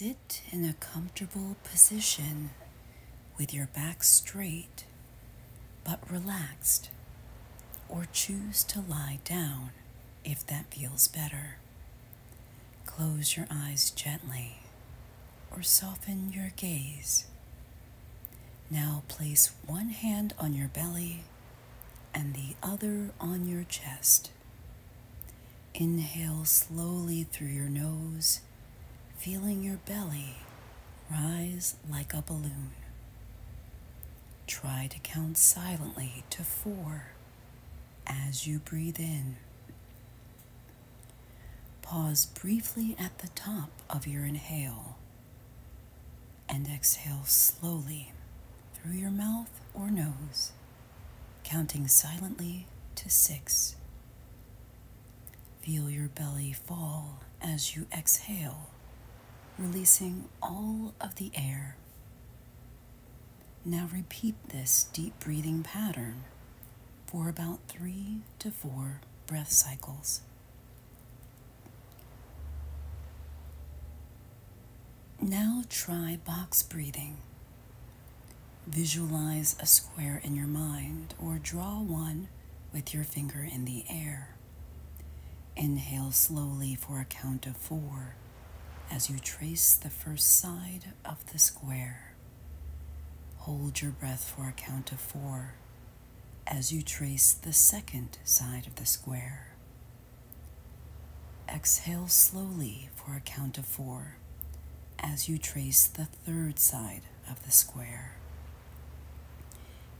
Sit in a comfortable position with your back straight but relaxed, or choose to lie down if that feels better. Close your eyes gently or soften your gaze. Now place one hand on your belly and the other on your chest. Inhale slowly through your nose, feeling your belly rise like a balloon. Try to count silently to 4 as you breathe in. Pause briefly at the top of your inhale and exhale slowly through your mouth or nose, counting silently to 6. Feel your belly fall as you exhale, releasing all of the air. Now repeat this deep breathing pattern for about 3 to 4 breath cycles. Now try box breathing. Visualize a square in your mind or draw one with your finger in the air. Inhale slowly for a count of 4 as you trace the first side of the square. Hold your breath for a count of 4 as you trace the second side of the square. Exhale slowly for a count of 4 as you trace the third side of the square.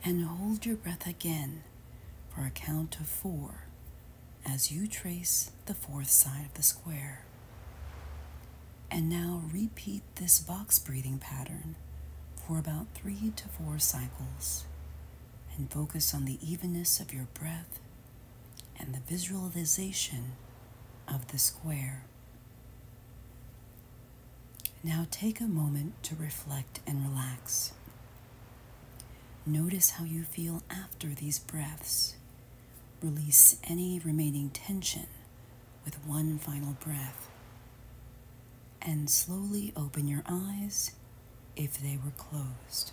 And hold your breath again for a count of 4 as you trace the fourth side of the square. And now repeat this box breathing pattern for about 3 to 4 cycles, and focus on the evenness of your breath and the visualization of the square. Now take a moment to reflect and relax. Notice how you feel after these breaths. Release any remaining tension with one final breath, and slowly open your eyes if they were closed.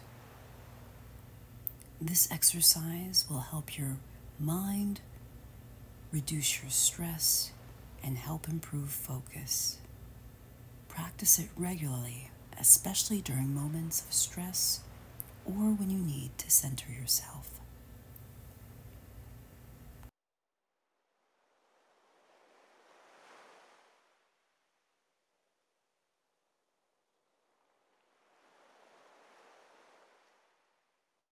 This exercise will help your mind, reduce your stress, and help improve focus. Practice it regularly, especially during moments of stress or when you need to center yourself.